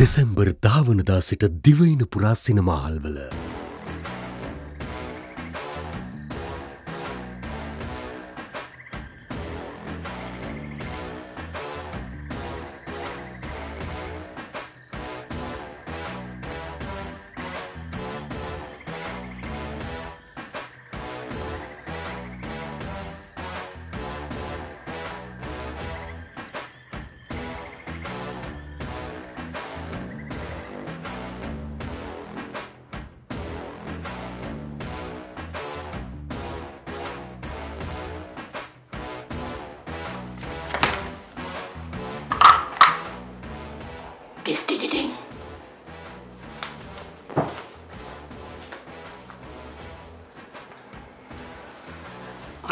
දෙසැම්බර් 10 වනදා සිට දිවයින පුරා සිනමාහල්වල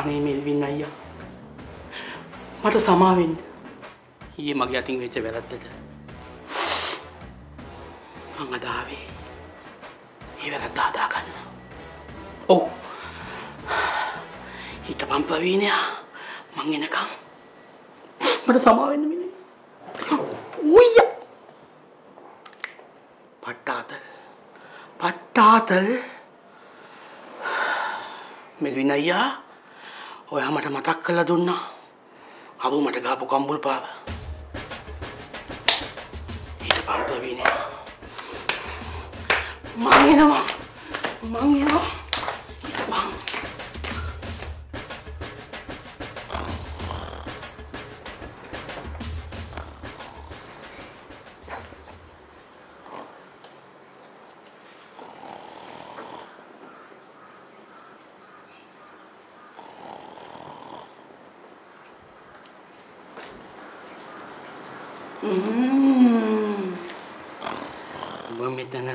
අනේ මෙල්වින් අයියා මට සමා වෙන්න. ඊයේ මගේ අතින් වෙච්ච වැරද්දට මං අද ආවේ. ඒ වැරද්ද හදා ගන්න. ඔව්. හිටපම් පවිනියා මං එනකම් මට සමා වෙන්න මිනේ. උයියා. පට්ටාතල්. මෙල්වින් අයියා ඔයා මට මතක් කරලා දුන්නා. අර උඹට ගහපු කම්බුල් පාව. ඊට පස්සේ විනේ. මං එනවා.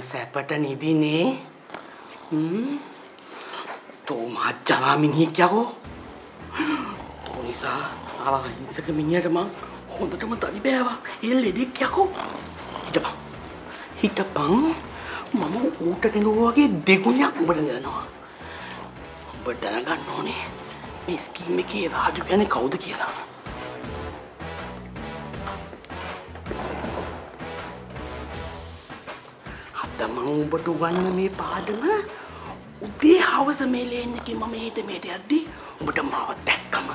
Siapa tadi ini? Tuh macam amin hikya kok. Tuh nisa, awak ini sekeminnya demang. Honda teman tak dibawa. Ia ledi kya kok? Hidapang, mama udah kenal lagi degunya aku berdengar no. Berdengar no ni, meski meki raju kena kau tu kira. ඔබට වන්න මේ පාඩම උදේ හවස මේලේ ඉන්නකේ මම හිත මෙහෙට යද්දි ඔබට මාව දැක්කම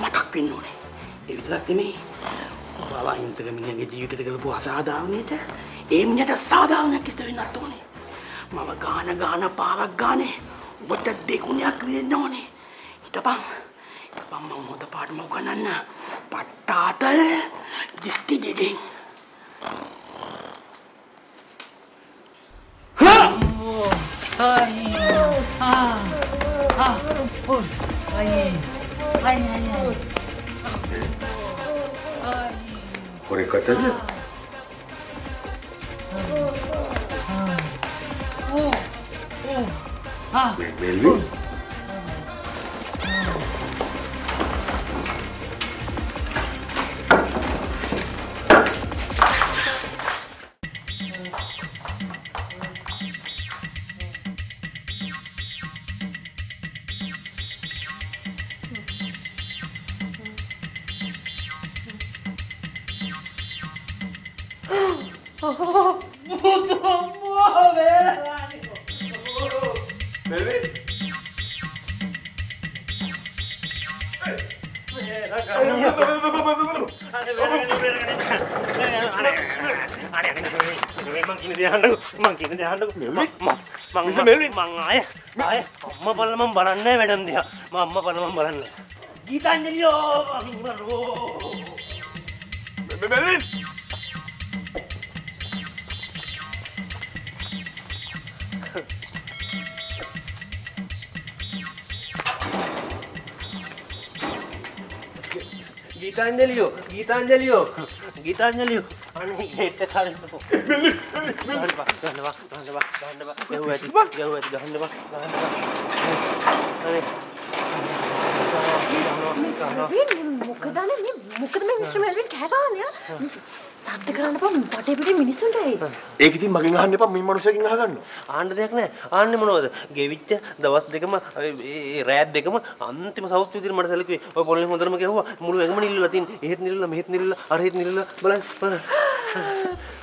මතක් වෙන්න ඕනේ. ඒ විතරක් නෙමෙයි. ඔබලා හින්දක මිනිහගේ ජීවිතේ කරපු අසාධාරණයට ඒ මිනිහට සාධාරණයක් ඉස්ත වෙන්නත් ඕනේ. මම ගාන පාරක් ගානේ ඔබට දෙගුණයක් දෙන්න ඕනේ. හිටපන්. හිටපන් මම හොඳ පාඩම උගන්නන්න. පට්ටාතල් දිස්ති දෙදෙන්.これ固いな。メルビン。Gitanjaliyo.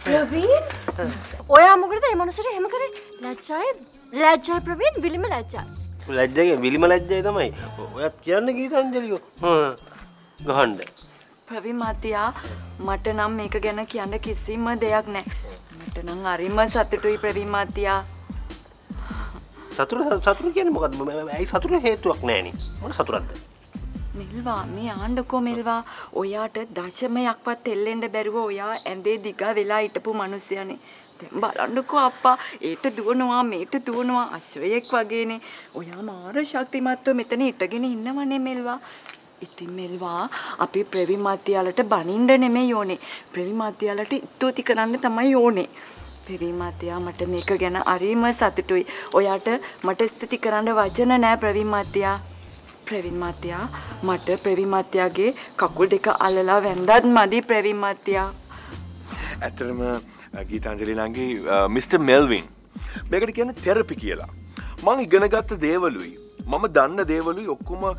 Praveen? Oya amu kereta, mana suri, hema kereta. Lajai Praveen, bilima lajai. Lajai ke, bilima lajai itu mai. Oya kian lagi tanjeliu. Hah, gahan deh. Praveen matia, mata nama mereka kena kian deh kisi madayak ne. Mata nama hari mas satu tuh Praveen matia. Satu kian muka, ini satu tuh he tuak ne ni. Mana satu ada? Milva, mi anda ko milva, oya atat dahsyat mayakpa telende beru oya, ende dika villa itapu manusia ni. Tembak anda ko apa, itu dua nuah asyik wagini. Oya mara sakti matu, metani itagini inna mana milva. Iti milva, api Praveen Mathia alat baninda ne meyone, Praveen Mathia alat itu tikanan tamayone. Praveen Mathia mata meka gana arima satu tuh, oya atat mata istiti kanan wajana naya Praveen Mathia. Praveen Mathia, mata Praveen Mathia ke kakul deka alala vendad madi Praveen Mathia. Aturma, Geethanjali nangi Mr. Melvin, mereka ni kena therapy kila. Mangi ganagatte devalui, mama danna devalui, okuma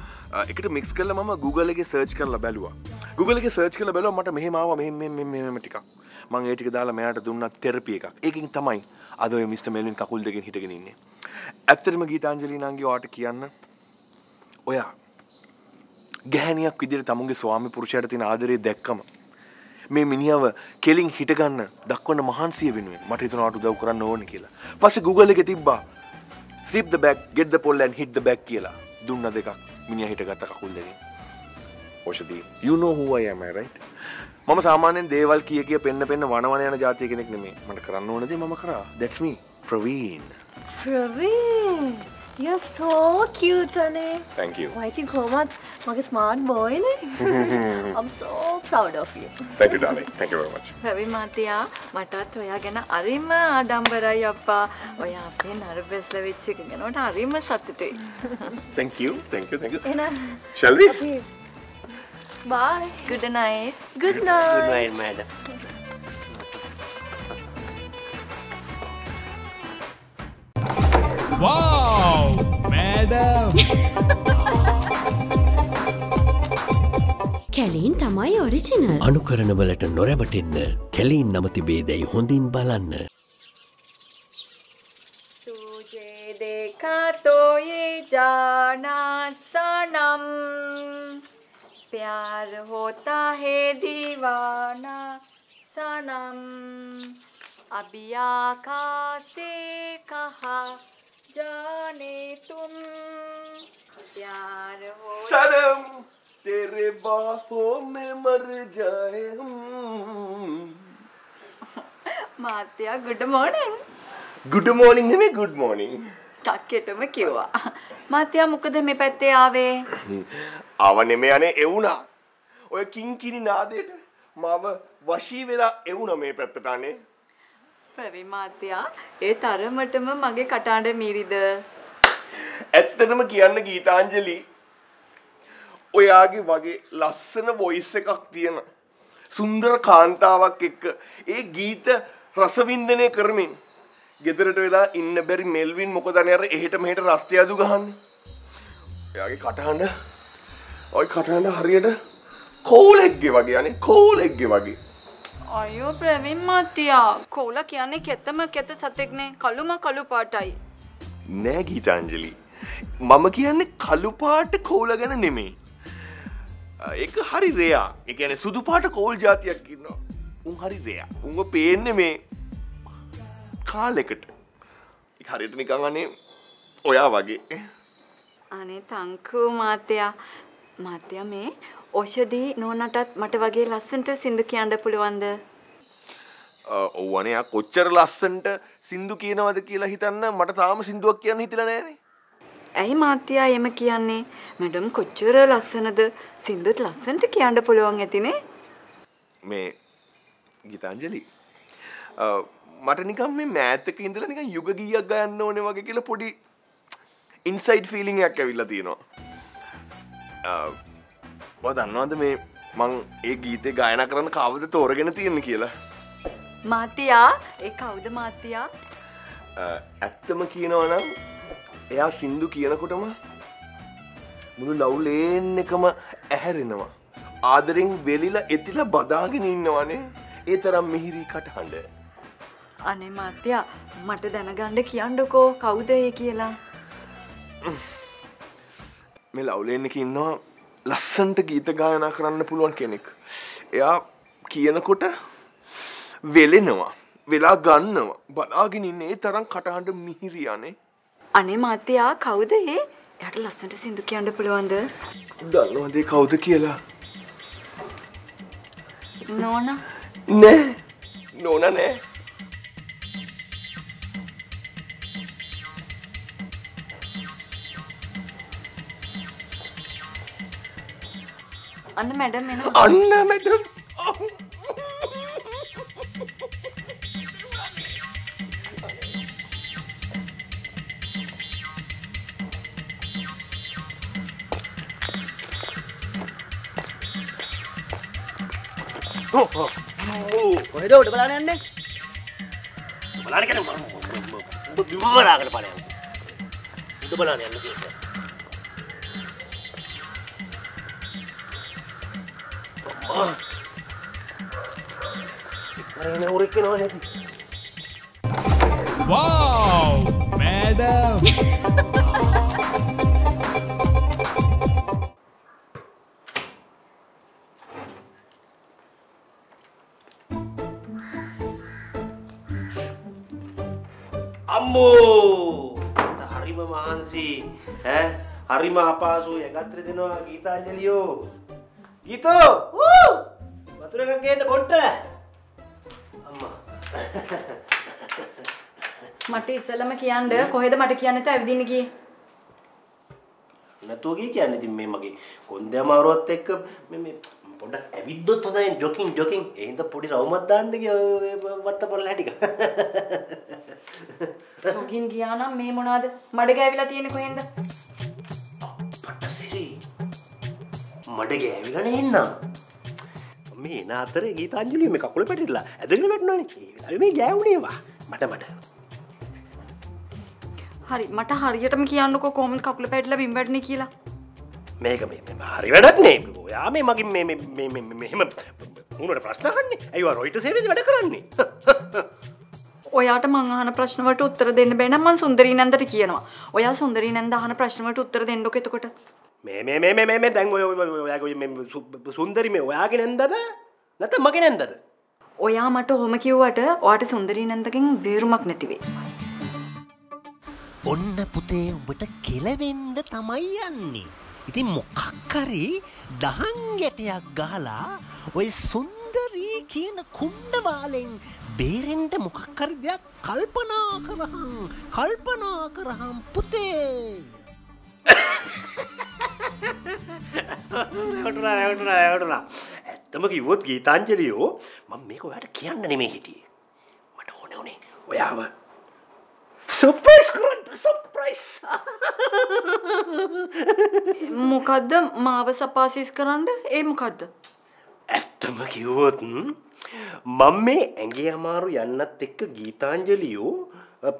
ikat mix kila mama Google lagi search kila belua. Google lagi search kila belua, mata mehemawa mehematika. Mangi etika dalam mehat dumna therapy ekak. Eking tamai, adu Mr. Melvin kakul deken hitakin ini. Aturma Geethanjali nangi art kianna. Oya, gehaniak kidir tamungi swami purushayata tin aadare dakkama me miniyawa keling hita ganna dakwana mahansiya wenuwen mata hithuna ata udaw karanna ඕන කියලා. පස්සේ Google එකේ තිබ්බා slip the back, get the pole and hit the back කියලා. දුන්න දෙකක් මිනිහා හිටගත්ත කකුල් දෙකෙන්. ඔෂදී, you know who I am, right? මම සාමාන්‍යයෙන් දේවල් කිය පෙන්න වනවන යන જાතිය කෙනෙක් නෙමෙයි. මට කරන්න ඕන දේ මම කරා. That's me, Praveen. Praveen. You're so cute, Ane. Thank you. I think you're a smart boy. I'm so proud of you. Thank you, darling. Thank you very much. Praveen Mathia, Matatoya gana arima adambarai appa. Oya ape nervousla vechi gana ota arima sattutuyi. Thank you. Thank you. Thank you. Shall we? Okay. Bye. Good night. Good night. Good night, madam. Wow, madam. Kelin tamai original. Anukarana walata norawatinna Kelin namathi bedai hondin balanna. Tuje dekha toye jana sanam pyar hota hai deewana sanam abhi aakash se kaha जाने तुम प्यार हो सनम तेरे बाहों में मर जाए हम मातिया गुड मॉर्निंग नहीं गुड मॉर्निंग ताकि तुम्हें क्यों आ मातिया मुकदमे में पैते आवे आवने में आने एवुना और किंकिनी ना दे मावा वशी वेला एवुना में पैते टाने Praveen Mathia, ඒ තරමටම මගේ කටහඬ මිරිද? ඇත්තටම කියන්න ගීතාංජලි ඔයාගේ වගේ ලස්සන වොයිස් එකක් තියෙන සුන්දර කාන්තාවක් එක්ක ඒ ගීත රසවින්දනය කරමින් ගෙදරට වෙලා ඉන්න බැරි මෙල්වින් මොකදනේ අර එහෙට මෙහෙට රස්තියදු ගහන්නේ. ඔයාගේ කටහඬ ඔය කටහඬ හරියට කෝලෙක්ගේ වගේ අනේ කෝලෙක්ගේ වගේ. අයියෝ Praveen Mathia කොල කියන්නේ කෙතම කෙත සතෙක්නේ කළුම කළු පාටයි නෑ ගීතාංජලි මම කියන්නේ කළු පාට කොල ගැන නෙමෙයි ඒක හරි රෙයා ඒ කියන්නේ සුදු පාට කොල් జాතියක් ඉන්නවා උන් හරි රෙයා උන්ව පේන්නේ මේ කාලෙකට ඒක හරියට නිකන් අනේ ඔයා වගේ අනේ තංකු මාත්‍යා මාත්‍යා මේ Oshadi, nona tat matavagi lassanta sinduki anda puluanda. Owane a kocher lassanta sinduki na vadakila hitanna matatam sindukian hitilane. Ay Mathia emakiane, madam kocher lassanada sindut lassanta ki anda puluangetine. Me Geethanjali. Matanikam me math kindalanika yuga giyaga and none vagakila pudi inside feeling a caviladino. වදන්නවද මේ මං ඒ ගීතේ ගායනා කරන්න කවුද තෝරගෙන තියෙන්නේ කියලා මාත්‍යා ඒ කවුද මාත්‍යා ඇත්තම කියනවා නම් එයා සින්දු කියනකොටම මුළු ලව් ලේන් එකම ඇහැරෙනවා ආදරෙන් වෙලිලා එතිලා බදාගෙන ඉන්නවනේ ඒ තරම් මිහිරි කටහඬ. අනේ මාත්‍යා මට දැනගන්න කියන්නකෝ කවුද ඒ කියලා. මේ ලව්ලෙන් එකේ ඉන්නවා ලස්සන්ට ගීත ගායනා කරන්න පුළුවන් කෙනෙක්. එයා කියනකොට වෙලෙනවා. වෙලා ගන්නවා. බලාගෙන ඉන්නේ ඒ තරම් කටහඬ මිහිරි අනේ. අනේ මාත්‍යා කවුද ඒ? එයාට ලස්සන්ට සින්දු කියන්න පුළුවන්ද? දන්නවද ඒ කවුද කියලා? Nona? Ne? Nona ne? Anna madam benim. Anna madam. Oh, oh, oh. Why do you want to do this? I want to do this. I want to do this. I want to do this. Wow, madam. Ambo, hari mama ansi, hari mah apa su? Ya katri dino kita aja liyo, gitu. Batur yang kaget bonte, amma. Mati islam kian deh, kau itu mati kian itu apa dini ki? Natu ki kian itu memang ki, konde maru tek memang. Product eviddo thoda en joking. Ehinda podi rawumat danna giya watta bolla tika. Joking giya nam me monada mada gævila tiyenne kohenna? Appatta siri. Mada gævila nehenna. Me ena athare Geethanjali me kakule patilla. Ædagena matnawa ne. E welawe me gæwune wa. Mata. Hari mata hariyatama kiyannako kohomada kakule patilla wim wedne kiyala. Mega me hari wedak ne oya me mage me unota prashna ahanne ayiwa roita sevede weda karanne oyata man ahana prashna walata uttara denna bæ nan man sundari nandata kiyenawa oya sundari nanda ahana prashna walata uttara dennoko etakota me dan oya me sundari me oyage nandada natha mage nandada oya mata homa kiwwata oyata sundari nandagen beerumak nathiwe onna puthe ubata kelawenna thamai yanne ඉතින් මොකක් කරේ දහන් ගැටයක් ගහලා ওই සුන්දරී කියන කුණ්ඩාලෙන් බේරෙන්න මොකක් කරේ දෙයක් කල්පනා කරහම් පුතේ වටුනා ඇත්තම කිව්වොත් ගීතාංජලියෝ මම මේක ඔයාලට කියන්න නෙමෙයි හිටියේ මට ඕනේ ඔයාව සර්ප්‍රයිස් කරන්න සර්ප්‍රයිස් මොකද්ද මාව සපාසීස් කරන්න ඒ මොකද්ද ඇත්තම කිව්වොත් මම මේ ඇඟේ අමාරු යන්නත් එක්ක ගීතාංජලියෝ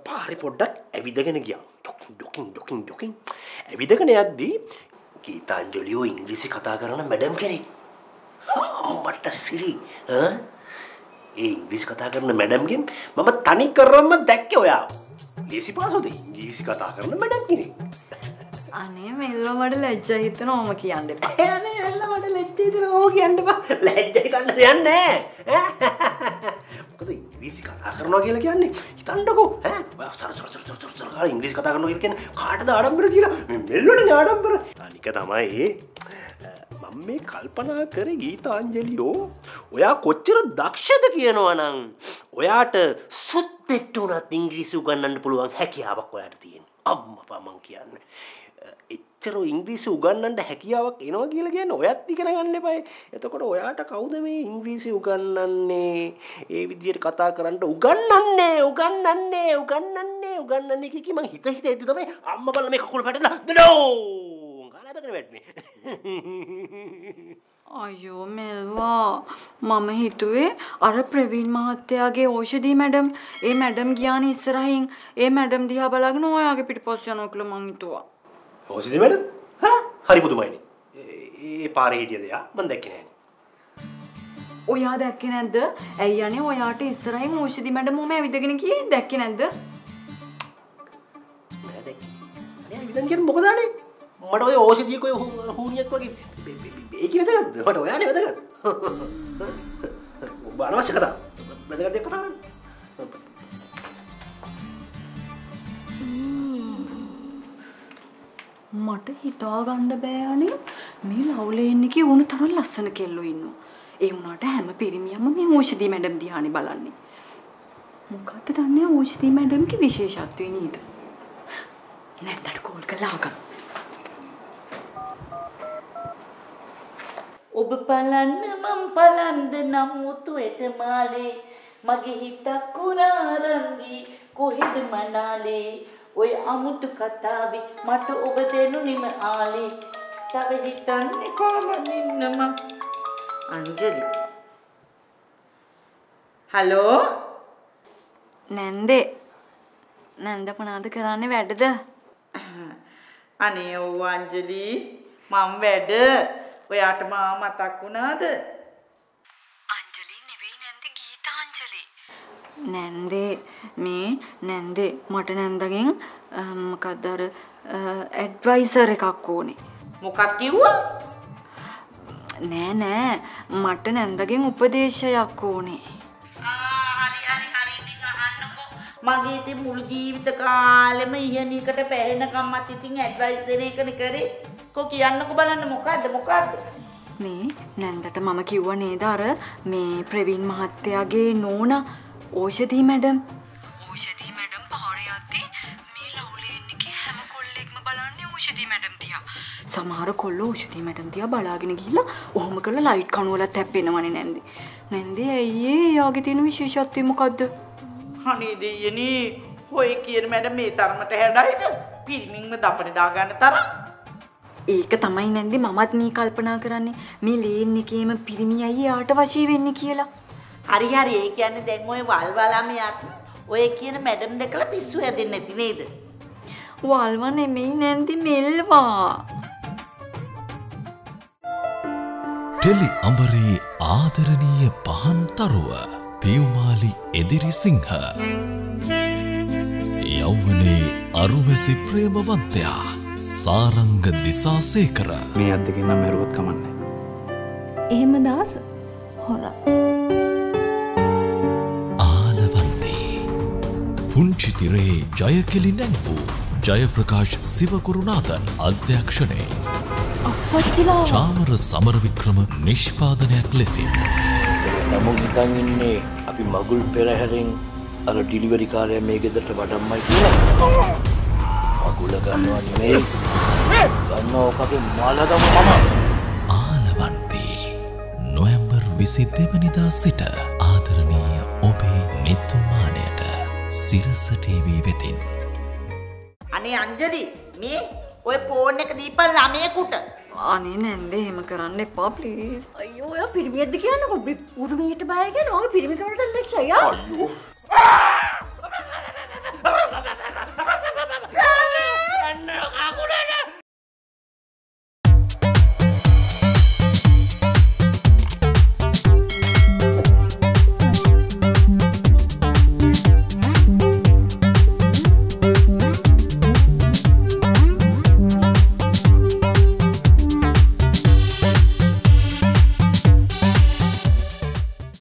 පාරේ පොඩ්ඩක් ඇවිදගෙන ගියා ඩොකින් ඇවිදගෙන යද්දී ගීතාංජලියෝ ඉංග්‍රීසි කතා කරන මැඩම් කෙනෙක් අම්මට සිරි ඒ ඉංග්‍රීසි කතා කරන මැඩම්ගෙන් මම තනි කරම දැක්කේ ඔයා ලීසි පාසෝද ඉංග්‍රීසි කතා කරන මැඩම් කෙනෙක් අනේ මෙල්ලව මට ලැජ්ජා හිතෙනවා ඔම කියන්න එපා අනේ මෙල්ලව මට ලැජ්ජා හිතෙනවා ඔම කියන්න එපා ලැජ්ජා හිතන්න දෙයක් නැහැ මොකද ඉංග්‍රීසි කතා කරනවා කියලා කියන්නේ හිතන්නකෝ ඈ සර කාලා ඉංග්‍රීසි කතා කරනවා කියලා කියන්නේ කාටද ආඩම්බර කියලා මේ මෙල්ලවනේ ආඩම්බර අනික තමයි මම මේ කල්පනා කරේ ගීතාංජලියෝ ඔයා කොච්චර දක්ෂද කියනවා නම් ඔයාට සුද්දෙක්ට උනත් ඉංග්‍රීසි උගන්වන්න පුළුවන් හැකියාවක් ඔයාට තියෙනවා අම්මපා මං කියන්නේ එච්චර ඉංග්‍රීසි උගන්වන්න හැකියාවක් එනවා කියලා කියන්නේ ඔයත් ඉගෙන ගන්න එපා එතකොට ඔයාට කවුද මේ ඉංග්‍රීසි උගන්වන්නේ ඒ විදියට කතා කරන්න උගන්වන්නේ කිකි මං හිත ඉද්දි තමයි අම්මා බලලා මේ කකුල පැටලලා දඩෝ අයියෝ මෙල්වා මම හිතුවේ අර ප්‍රවීන් මහත්තයාගේ ඖෂධී මැඩම් ඒ මැඩම් ගියානේ ඉස්සරහින් ඒ මැඩම් දිහා බලාගෙන ඔයාගේ පිටිපස්ස යනවා කියලා මං හිතුවා ඖෂධී මැඩම් හා හරි පුදුමයිනේ ඒ පාරේ හිටියද යා මං දැක්කේ නෑනේ Oya දැක්කේ නැද්ද? ඇයි අනේ ඔයාට ඉස්සරහින් ඖෂධි මැඩම් ඔහම ඇවිදගෙන ගියේ දැක්කේ නැද්ද? මම දැක්කේ. අනේ ඇවිදන් කියන්නේ මොකද අනේ? මට ඔය ඖෂධිය කොයි හුණියක් වගේ ඒක වැදගත්ද? මට ඔයානේ වැදගත්. ඔබ අනවශ්‍ය කතා. වැදගත් දෙයක් කතා කරන්නේ. මට හිතා ගන්න බෑ අනේ මේ ලව්ලේන් එකේ වුණ තරම් ලස්සන කෙල්ලෝ ඉන්නවා. ඒ උනාට හැම පිරිමියම මේ ඖෂධි මැඩම් දිහානේ බලන්නේ. මොකද්ද දන්නේ ඖෂධි මැඩම්ගේ විශේෂත්වය නේද? නැත්තට කෝල් කරලා අහගන්න. ඔබ බලන්න මම බලන්ද නමුතු එත මාලේ මගේ හිත කුරා රංගි කොහෙද මනාලේ ඔය අමුතු කතාවි මට ඔබ දෙනු නිම ආලේ තව හිතන්නේ කොහොමද නම Anjali. Hello? Nande. Nanda panada karanne wedada. Ane ow Anjali, mam weda. Oyata ma matak unada. Anjali neveyi Nande Geetha Anjali. Nande me Nande mata Nandagen mokakda ara advisor ekak one. Mokak kiwwa? නෑ නෑ මට නැන්දගෙන් උපදේශයක් ඕනේ. හරි ඉතින් අහන්නකෝ. මගේ ඉතින් මුළු ජීවිත කාලෙම ඉහණිකට පැහැෙනකම්වත් ඉතින් ඇඩ්වයිස් දෙන එකනේ කරේ. කො කියන්නකෝ බලන්න මොකද්ද? මේ නැන්දට මම කිව්වා නේද අර මේ ප්‍රවීන් මහත්තයාගේ නෝනා ඖෂධි මැඩම්. ඖෂධි මැඩම් පාරේ යද්දී මේ ලව්ලේන් එකේ හැම කොල්ලෙක්ම බලන්නේ ඖෂධි මැඩම් දිහා. සමහර කොල්ලෝ ඖෂධි මැඩම් තියා බලාගෙන ගිහිල්ලා ඔහොම කරලා ලයිට් කණුවලත් හැප්පෙනවනේ නැන්දි. නැන්දි අයියේ යාගේ තියෙන විශේෂත්වය මොකද්ද? අනේ දෙයනේ හොයි කියන මැඩම් මේ තරමට හැඩයිද? පිරිමින්ම දපනේ දාගන්න තරම්. ඒක තමයි නැන්දි මමත් මේ කල්පනා කරන්නේ. මේ ලේන් එකේම පිරිමි අයියේ යාට වශී වෙන්නේ කියලා. හරි ඒ කියන්නේ දැන් ඔය වල්වලාමියත් ඔය කියන මැඩම් දැකලා පිස්සු හැදෙන්නේ නැති නේද? වල්ව නෙමෙයි නැන්දි මෙල්වා. ටෙලි අඹරේ ආදරණීය පහන් තරුව පියුමාලි එදිරි සිංහ යෞවනයේ අරුමැසි ප්‍රේමවන්තයා සාරංග දිසාසේකර මේ අද්දකින් නම් මරුවත් කමන්නේ එහෙම දාස හොර ආලවන්තේ පුංචි තිරේ ජයකෙලි නැන්වූ ජයප්‍රකාශ් සිවකුරුනාදන් අධ්‍යක්ෂණය Chamar Samaravikrama නිෂ්පාදනයක් ලෙසින් තම හිතන් ඉන්නේ අපි මගුල් පෙරහැරෙන් අර ඩිලිවරි කාර්යය මේ ගෙදරට වඩම්මයි කියලා. මගුල ගන්නවා නෙමෙයි. ගන්නවා කගේ මලගම මම. ආලවන්ති නොවැම්බර් 22 වෙනිදා සිට ආදරණීය ඔබේ නිතුමාණයට සිරස ටීවී වෙතින්. අනේ අංජලි මේ ඔය ෆෝන් එක දීපන් ළමයෙකුට. අනේ නැන්දේ එහෙම කරන්න එපා ප්ලීස්. අයියෝ ඔයා පිරිමියෙක්ද කියන්නේ කොහොමද? උරුමියට බය කියන්නේ ඔය පිරිමිකමට ලැච්ච අයියා. අයියෝ.